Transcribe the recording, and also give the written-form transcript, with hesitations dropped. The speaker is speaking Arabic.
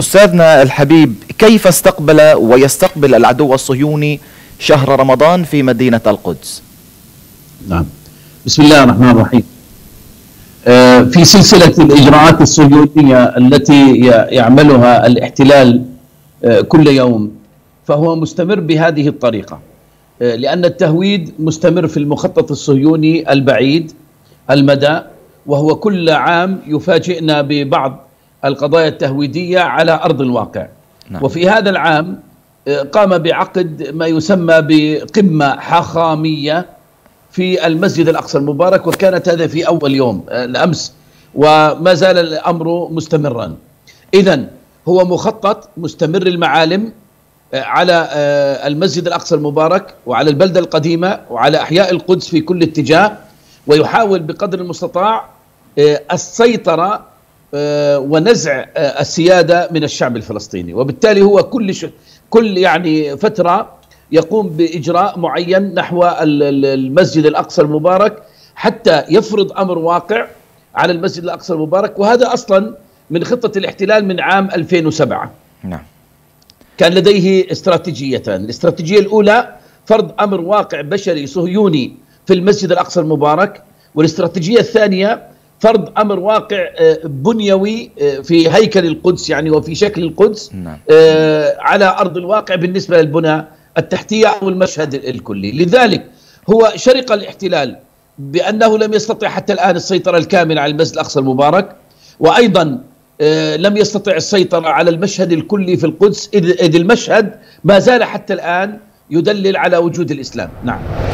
أستاذنا الحبيب، كيف استقبل ويستقبل العدو الصهيوني شهر رمضان في مدينة القدس؟ نعم، بسم الله الرحمن الرحيم. في سلسلة الإجراءات الصهيونية التي يعملها الاحتلال كل يوم، فهو مستمر بهذه الطريقة، لأن التهويد مستمر في المخطط الصهيوني البعيد المدى، وهو كل عام يفاجئنا ببعض القضايا التهويدية على أرض الواقع. نعم. وفي هذا العام قام بعقد ما يسمى بقمة حاخامية في المسجد الأقصى المبارك، وكانت هذا في أول يوم الأمس، وما زال الأمر مستمرا. إذن هو مخطط مستمر المعالم على المسجد الأقصى المبارك وعلى البلدة القديمة وعلى أحياء القدس في كل اتجاه، ويحاول بقدر المستطاع السيطرة ونزع السيادة من الشعب الفلسطيني. وبالتالي هو كل يعني فترة يقوم بإجراء معين نحو المسجد الأقصى المبارك حتى يفرض أمر واقع على المسجد الأقصى المبارك، وهذا أصلا من خطة الاحتلال من عام 2007. نعم. كان لديه استراتيجيتان، الاستراتيجية الأولى فرض أمر واقع بشري صهيوني في المسجد الأقصى المبارك، والاستراتيجية الثانية فرض أمر واقع بنيوي في هيكل القدس يعني وفي شكل القدس. نعم. على أرض الواقع بالنسبة للبنى التحتية أو المشهد الكلي. لذلك هو شرق الاحتلال بأنه لم يستطع حتى الآن السيطرة الكاملة على المسجد الأقصى المبارك، وأيضا لم يستطع السيطرة على المشهد الكلي في القدس، إذ المشهد ما زال حتى الآن يدلل على وجود الإسلام. نعم.